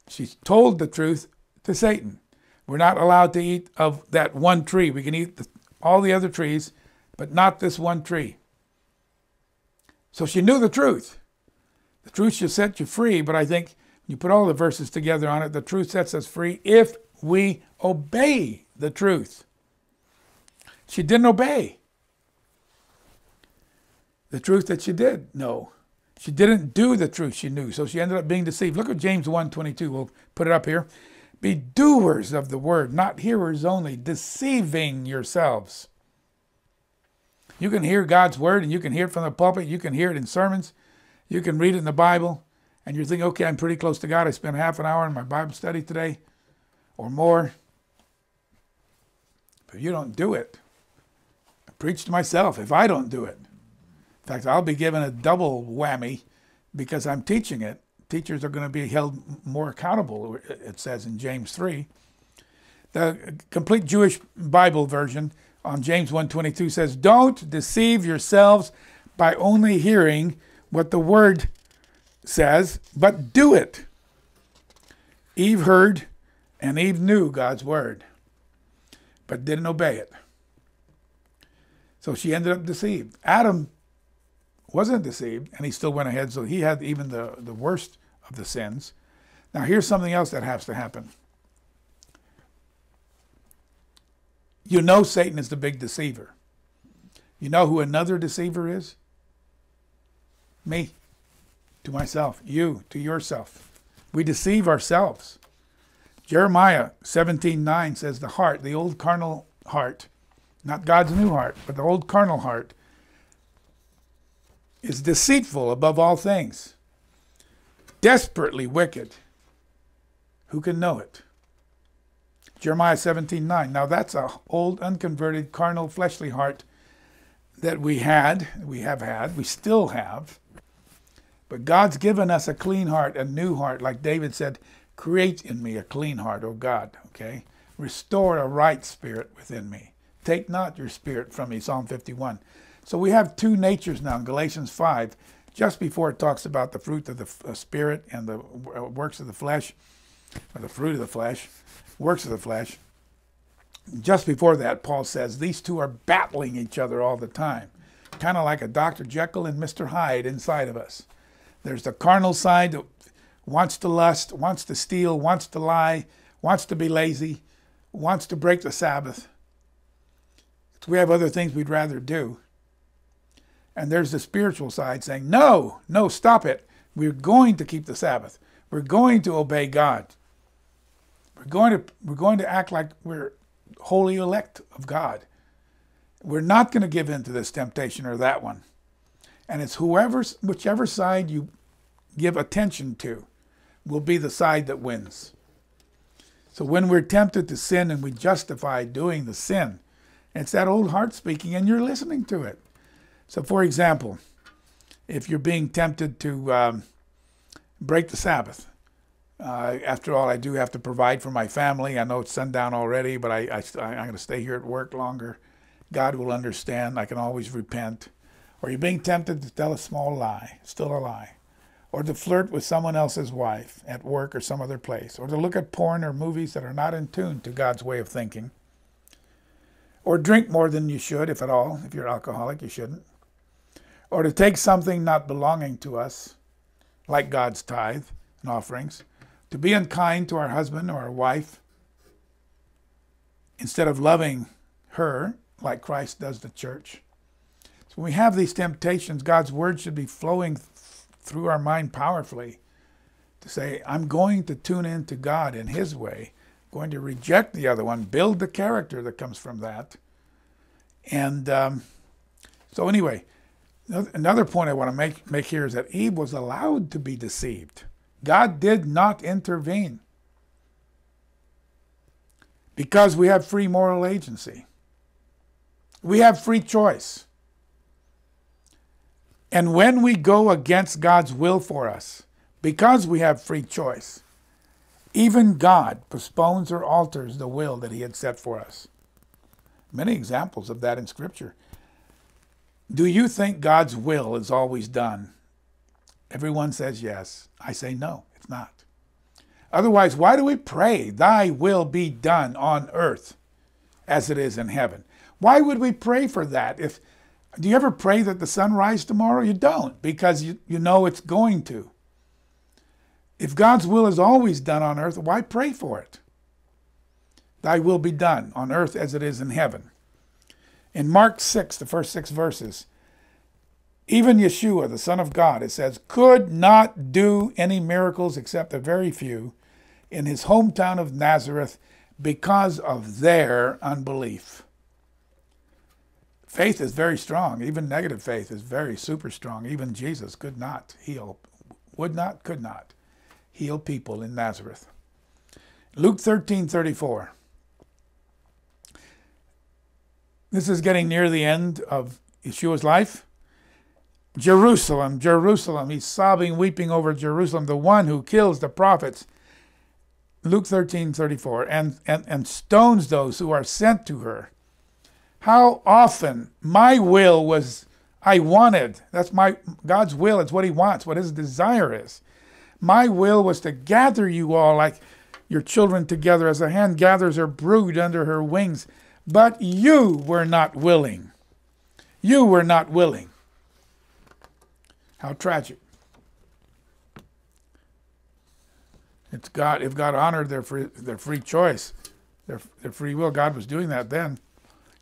She told the truth to Satan. We're not allowed to eat of that one tree. We can eat all the other trees, but not this one tree. So she knew the truth. The truth should set you free, but I think when you put all the verses together on it, the truth sets us free if we obey the truth. She didn't obey the truth that she did know. She didn't do the truth she knew, so she ended up being deceived. Look at James 1:22. We'll put it up here. Be doers of the word, not hearers only, deceiving yourselves. You can hear God's word, and you can hear it from the pulpit. You can hear it in sermons. You can read it in the Bible, and you're thinking, okay, I'm pretty close to God. I spent half an hour in my Bible study today or more. But you don't do it. I preach to myself if I don't do it. In fact, I'll be given a double whammy because I'm teaching it. Teachers are going to be held more accountable, it says in James 3. The Complete Jewish Bible Version on James 1:22 says, don't deceive yourselves by only hearing what the word says, but do it. Eve heard and Eve knew God's word, but didn't obey it. So she ended up deceived. Adam wasn't deceived, and he still went ahead, so he had even the worst of the sins. Now here's something else that has to happen. You know Satan is the big deceiver. You know who another deceiver is? Me. To myself. You. To yourself. We deceive ourselves. Jeremiah 17:9 says the heart, the old carnal heart, not God's new heart, but the old carnal heart, is deceitful above all things, desperately wicked. Who can know it? Jeremiah 17:9. Now that's an old, unconverted, carnal, fleshly heart that we have had, we still have. But God's given us a clean heart, a new heart. Like David said, create in me a clean heart, O God. Okay? Restore a right spirit within me. Take not your spirit from me, Psalm 51. So we have two natures now in Galatians 5, just before it talks about the fruit of the Spirit and the works of the flesh, or the fruit of the flesh, works of the flesh. Just before that, Paul says these two are battling each other all the time, kind of like a Dr. Jekyll and Mr. Hyde inside of us. There's the carnal side that wants to lust, wants to steal, wants to lie, wants to be lazy, wants to break the Sabbath. So we have other things we'd rather do. And there's the spiritual side saying, no, no, stop it. We're going to keep the Sabbath. We're going to obey God. We're going to act like we're holy elect of God. We're not going to give in to this temptation or that one. And it's whichever side you give attention to will be the side that wins. So when we're tempted to sin and we justify doing the sin, it's that old heart speaking and you're listening to it. So, for example, if you're being tempted to break the Sabbath, after all, I do have to provide for my family. I know it's sundown already, but I'm going to stay here at work longer. God will understand. I can always repent. Or you're being tempted to tell a small lie, still a lie. or to flirt with someone else's wife at work or some other place, or to look at porn or movies that are not in tune to God's way of thinking, or drink more than you should, if at all. If you're alcoholic, you shouldn't. Or to take something not belonging to us, like God's tithe and offerings, to be unkind to our husband or our wife, instead of loving her like Christ does the church. So when we have these temptations, God's word should be flowing through our mind powerfully to say, I'm going to tune in to God in his way, I'm going to reject the other one, build the character that comes from that. And so anyway, another point I want to make here is that Eve was allowed to be deceived. God did not intervene, because we have free moral agency. We have free choice. And when we go against God's will for us, because we have free choice, even God postpones or alters the will that he had set for us. Many examples of that in Scripture. Do you think God's will is always done? Everyone says yes. I say no, it's not. Otherwise, why do we pray, thy will be done on earth as it is in heaven? Why would we pray for that? Do you ever pray that the sun rise tomorrow? You don't, because you know it's going to. If God's will is always done on earth, why pray for it? Thy will be done on earth as it is in heaven. In Mark 6, the first 6 verses, even Yeshua, the Son of God, it says, could not do any miracles except a very few in his hometown of Nazareth because of their unbelief. Faith is very strong. Even negative faith is very super strong. Even Jesus could not heal, could not heal people in Nazareth. Luke 13:34. This is getting near the end of Yeshua's life. Jerusalem, Jerusalem, he's sobbing, weeping over Jerusalem, the one who kills the prophets. Luke 13:34, and stones those who are sent to her. How often my will was, I wanted, that's God's will, it's what he wants, what his desire is. My will was to gather you all like your children together as a hen gathers her brood under her wings. But you were not willing. You were not willing. How tragic. It's God. If God honored their free choice, their free will, God was doing that then.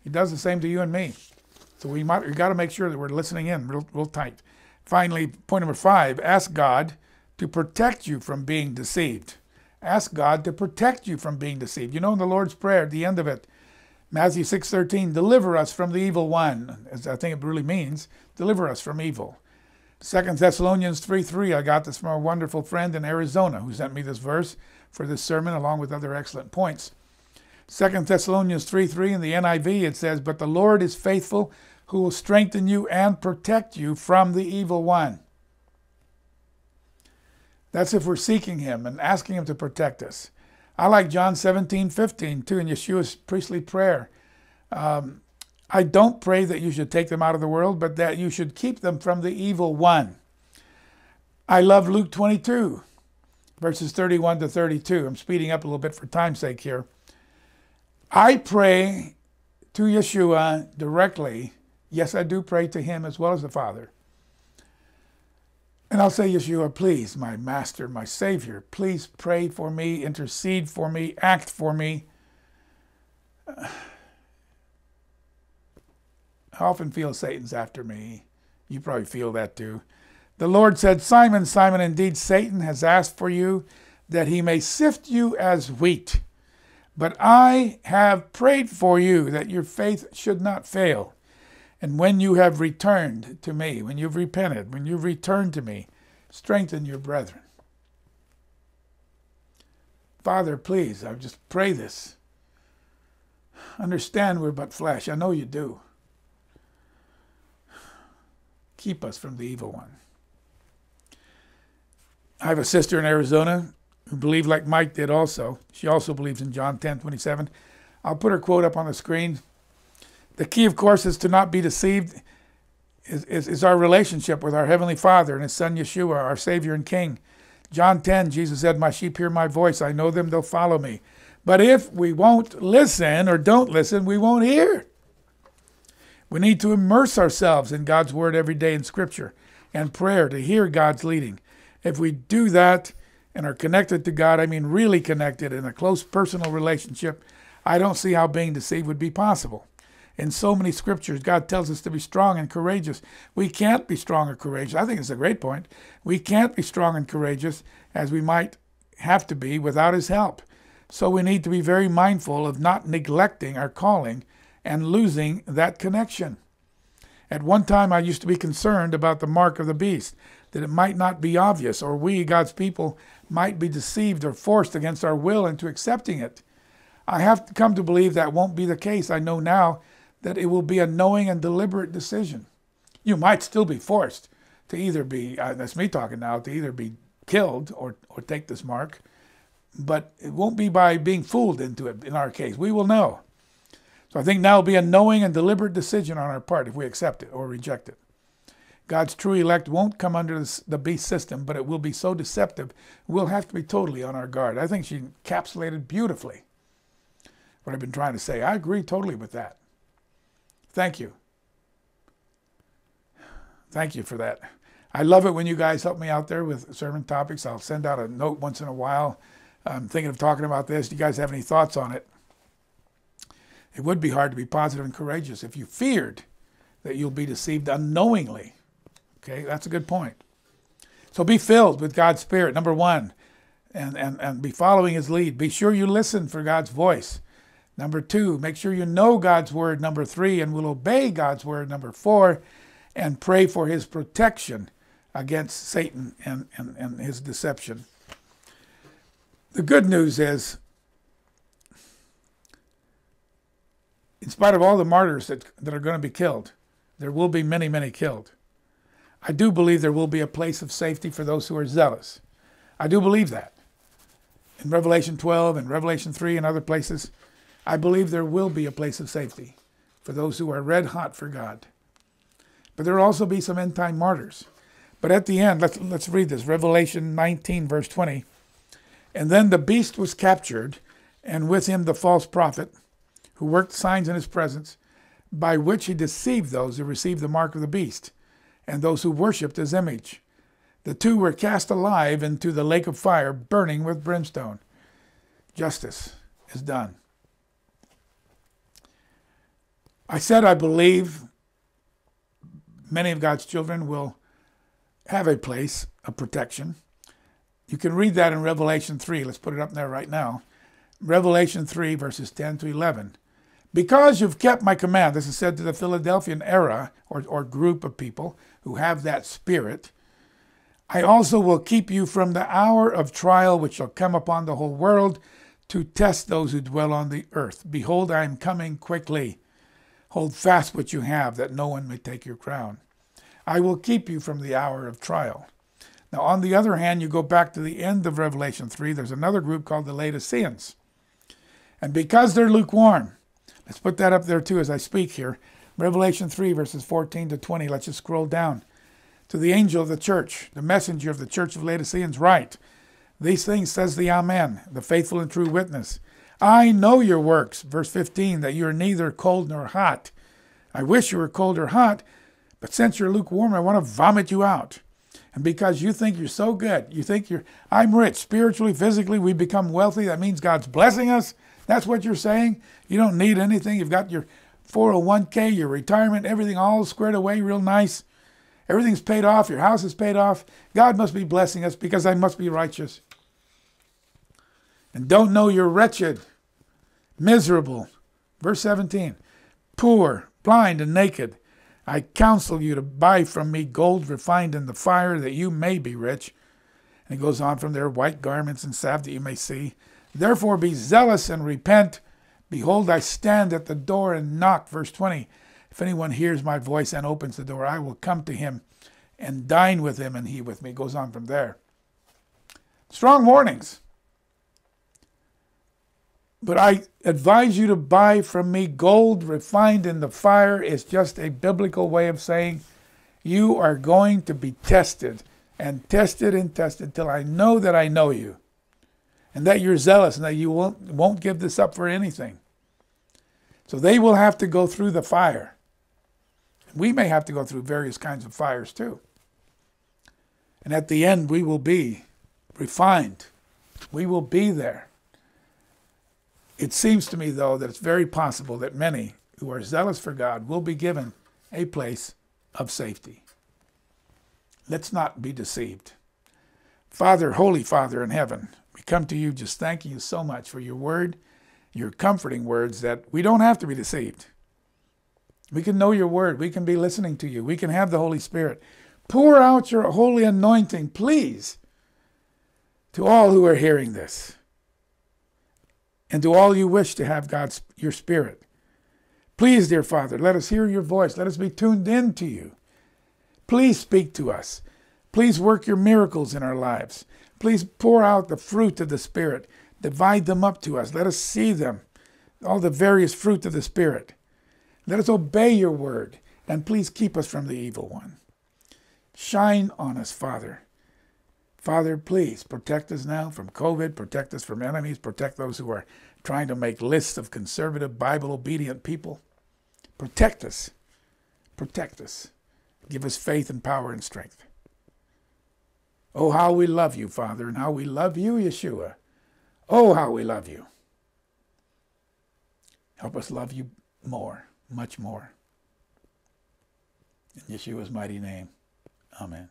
He does the same to you and me. So we got to make sure that we're listening in real tight. Finally, point number 5, ask God to protect you from being deceived. Ask God to protect you from being deceived. You know, in the Lord's Prayer, at the end of it, Matthew 6:13, deliver us from the evil one, as I think it really means, deliver us from evil. 2 Thessalonians 3:3, I got this from a wonderful friend in Arizona who sent me this verse for this sermon along with other excellent points. 2 Thessalonians 3:3 in the NIV, it says, but the Lord is faithful, who will strengthen you and protect you from the evil one. That's if we're seeking him and asking him to protect us. I like John 17:15 too in Yeshua's priestly prayer. I don't pray that you should take them out of the world, but that you should keep them from the evil one. I love Luke 22, verses 31 to 32. I'm speeding up a little bit for time's sake here. I pray to Yeshua directly. Yes, I do pray to him as well as the Father. And I'll say, Yeshua, please, my master, my savior, please pray for me, intercede for me, act for me. I often feel Satan's after me. You probably feel that too. The Lord said, Simon, Simon, indeed Satan has asked for you that he may sift you as wheat. But I have prayed for you that your faith should not fail. And when you have returned to me, when you've repented, when you've returned to me, strengthen your brethren. Father, please, I just pray this. Understand we're but flesh. I know you do. Keep us from the evil one. I have a sister in Arizona who believed like Mike did also. She also believes in John 10:27. I'll put her quote up on the screen. The key, of course, is to not be deceived. is our relationship with our Heavenly Father and His Son Yeshua, our Savior and King. John 10, Jesus said, "My sheep hear my voice. I know them, they'll follow me." But if we won't listen or don't listen, we won't hear. We need to immerse ourselves in God's Word every day in Scripture and prayer to hear God's leading. If we do that and are connected to God, I mean really connected in a close personal relationship, I don't see how being deceived would be possible. In so many scriptures, God tells us to be strong and courageous. We can't be strong or courageous. I think it's a great point. We can't be strong and courageous as we might have to be without His help. So we need to be very mindful of not neglecting our calling and losing that connection. At one time, I used to be concerned about the mark of the beast, that it might not be obvious, or we, God's people, might be deceived or forced against our will into accepting it. I have come to believe that won't be the case. I know now that it will be a knowing and deliberate decision. You might still be forced to either be, that's me talking now, to either be killed or take this mark, but it won't be by being fooled into it in our case. We will know. So I think now will be a knowing and deliberate decision on our part if we accept it or reject it. God's true elect won't come under the beast system, but it will be so deceptive, we'll have to be totally on our guard. I think she encapsulated beautifully what I've been trying to say. I agree totally with that. Thank you. Thank you for that. I love it when you guys help me out there with sermon topics. I'll send out a note once in a while. I'm thinking of talking about this. Do you guys have any thoughts on it? It would be hard to be positive and courageous if you feared that you'll be deceived unknowingly. Okay, that's a good point. So be filled with God's Spirit, number one, and be following His lead. Be sure you listen for God's voice. Number two, make sure you know God's word. Number three, and will obey God's word. Number four, and pray for His protection against Satan and his deception. The good news is, in spite of all the martyrs that are going to be killed, there will be many, many killed. I do believe there will be a place of safety for those who are zealous. I do believe that. In Revelation 12 and Revelation 3 and other places, I believe there will be a place of safety for those who are red hot for God. But there will also be some end-time martyrs. But at the end, let's read this, Revelation 19, verse 20. "And then the beast was captured, and with him the false prophet, who worked signs in his presence, by which he deceived those who received the mark of the beast, and those who worshipped his image. The two were cast alive into the lake of fire, burning with brimstone." Justice is done. I said I believe many of God's children will have a place of protection. You can read that in Revelation 3. Let's put it up there right now. Revelation 3, verses 10 to 11. "Because you've kept my command," this is said to the Philadelphian era or group of people who have that spirit, "I also will keep you from the hour of trial which shall come upon the whole world to test those who dwell on the earth. Behold, I am coming quickly. Hold fast what you have, that no one may take your crown. I will keep you from the hour of trial." Now, on the other hand, you go back to the end of Revelation 3. There's another group called the Laodiceans. "And because they're lukewarm," let's put that up there too as I speak here. Revelation 3, verses 14 to 20. Let's just scroll down. "To the angel of the church, the messenger of the church of Laodiceans write, these things says the Amen, the faithful and true witness. I know your works," verse 15, "that you are neither cold nor hot. I wish you were cold or hot, but since you're lukewarm, I want to vomit you out. And because you think you're so good, you think I'm rich, spiritually, physically, we become wealthy. That means God's blessing us. That's what you're saying. You don't need anything. You've got your 401k, your retirement, everything all squared away real nice. Everything's paid off. Your house is paid off. God must be blessing us because I must be righteous. And don't know you're wretched, miserable." Verse 17, "poor, blind, and naked. I counsel you to buy from me gold refined in the fire that you may be rich." And it goes on from there, "white garments and salve that you may see. Therefore be zealous and repent. Behold, I stand at the door and knock." Verse 20, "If anyone hears my voice and opens the door, I will come to him and dine with him and he with me." It goes on from there. Strong warnings. "But I advise you to buy from me gold refined in the fire." It's just a biblical way of saying You are going to be tested and tested and tested till I know that I know you, and that you're zealous and that you won't give this up for anything. So they will have to go through the fire. We may have to go through various kinds of fires too. And at the end, we will be refined. We will be there. It seems to me, though, that it's very possible that many who are zealous for God will be given a place of safety. Let's not be deceived. Father, Holy Father in heaven, we come to you just thanking you so much for your word, your comforting words, that we don't have to be deceived. We can know your word. We can be listening to you. We can have the Holy Spirit. Pour out your holy anointing, please, to all who are hearing this, and to all you wish to have God's your Spirit. Please, dear Father, let us hear your voice. Let us be tuned in to you. Please speak to us. Please work your miracles in our lives. Please pour out the fruit of the Spirit. Divide them up to us. Let us see them, all the various fruit of the Spirit. Let us obey your word, and please keep us from the evil one. Shine on us, Father. Father, please protect us now from COVID, protect us from enemies, protect those who are trying to make lists of conservative, Bible-obedient people. Protect us. Protect us. Give us faith and power and strength. Oh, how we love you, Father, and how we love you, Yeshua. Oh, how we love you. Help us love you more. Much more. In Yeshua's mighty name, amen,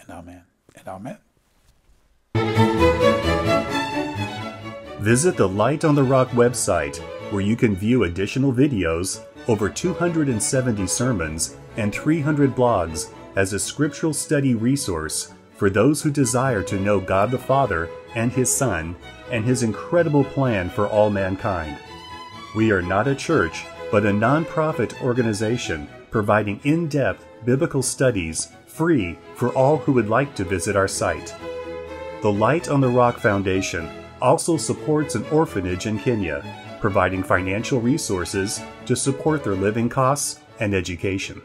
and amen, and amen. Visit the Light on the Rock website, where you can view additional videos, over 270 sermons, and 300 blogs as a scriptural study resource for those who desire to know God the Father and His Son and His incredible plan for all mankind. We are not a church, but a nonprofit organization providing in-depth biblical studies free for all who would like to visit our site. The Light on the Rock Foundation also supports an orphanage in Kenya, providing financial resources to support their living costs and education.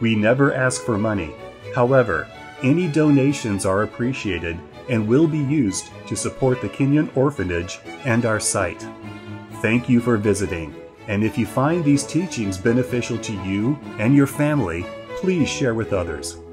We never ask for money. However, any donations are appreciated and will be used to support the Kenyan orphanage and our site. Thank you for visiting. And if you find these teachings beneficial to you and your family, please share with others.